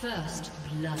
First blood.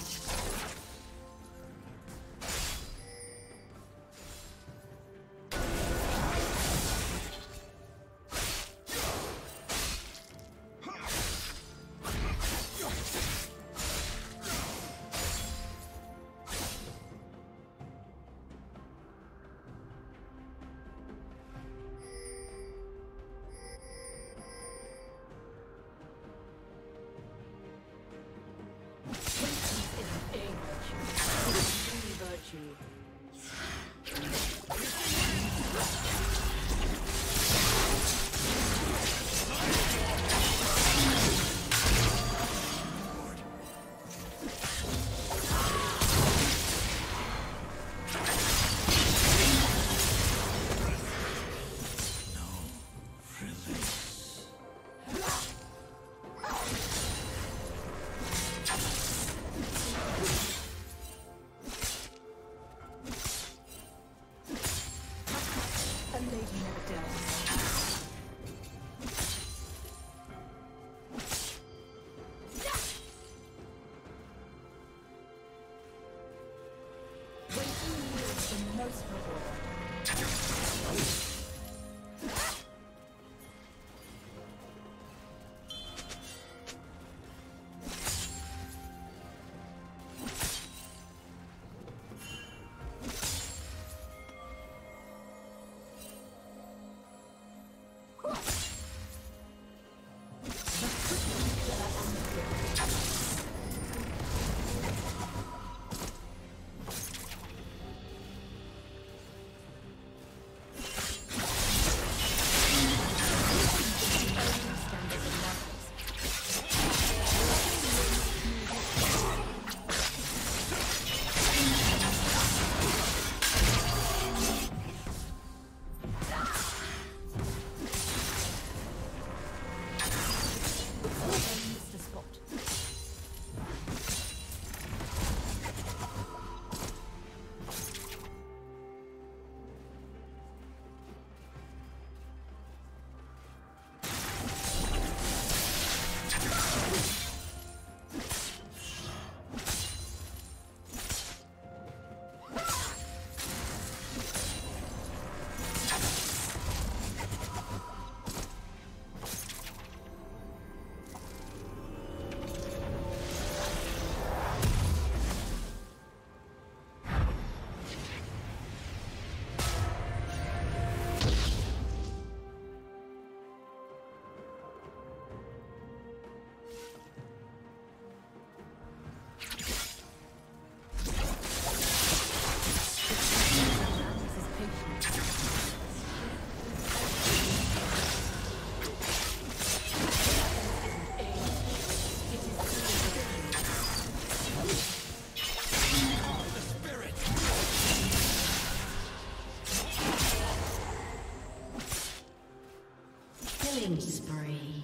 Killing spree.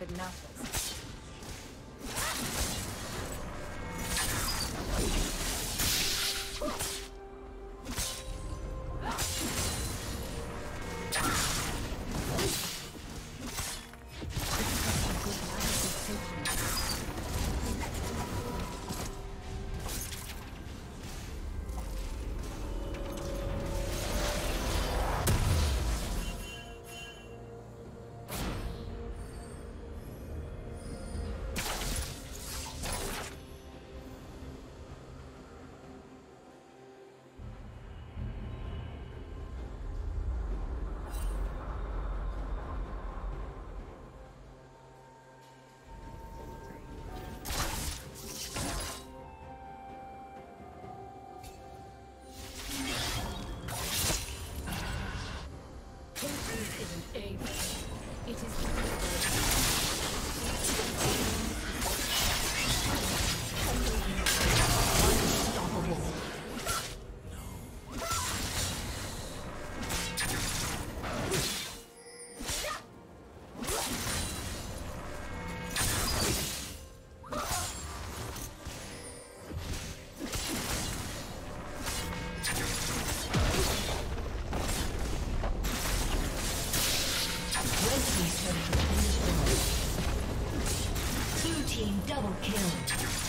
But nothing. Killed.